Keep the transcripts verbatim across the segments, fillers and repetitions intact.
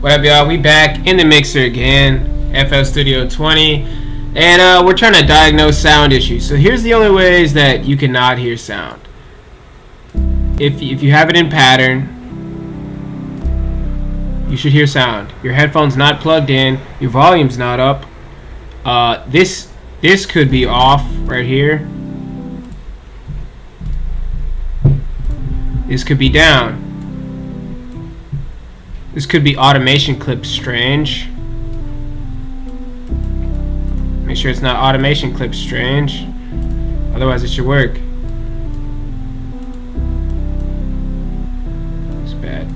What up, y'all? We back in the mixer again, F L Studio twenty, and uh, we're trying to diagnose sound issues. So here's the only ways that you cannot hear sound. If, if you have it in pattern, you should hear sound. Your headphone's not plugged in, your volume's not up. Uh, this, this could be off right here. This could be down. This could be automation clip strange. Make sure it's not automation clip strange. Otherwise it should work. It's bad.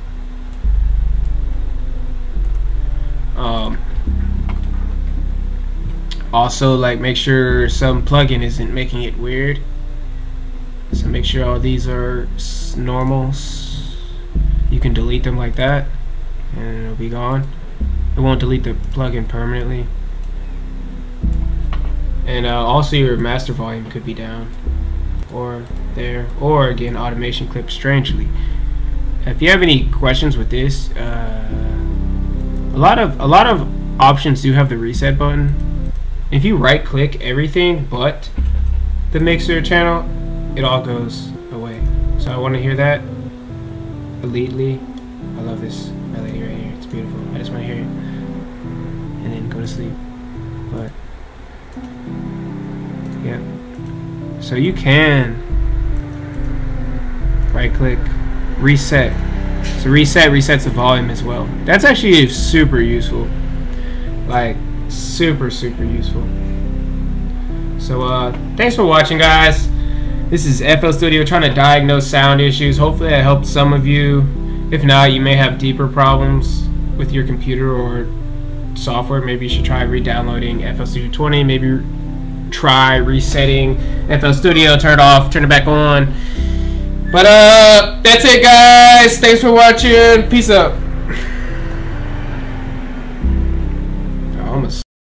Um, also, like, make sure some plugin isn't making it weird. So make sure all these are normals. You can delete them like that, and it'll be gone. It won't delete the plugin permanently. And uh, also your master volume could be down, or there, or again automation clip strangely. If you have any questions with this, uh, a lot of a lot of options do have the reset button. If you right click everything but the mixer channel, it all goes away. So I want to hear that elitely. I love this melody right here. It's beautiful. I just want to hear it and then go to sleep. But yeah, so you can right click reset. So reset resets the volume as well. That's actually super useful, like super super useful. So uh thanks for watching, guys. This is F L Studio trying to diagnose sound issues. Hopefully that helped some of you. If not, you may have deeper problems with your computer or software. Maybe you should try re-downloading F L Studio twenty. Maybe try resetting F L Studio, turn it off, turn it back on. But uh, that's it, guys. Thanks for watching. Peace out.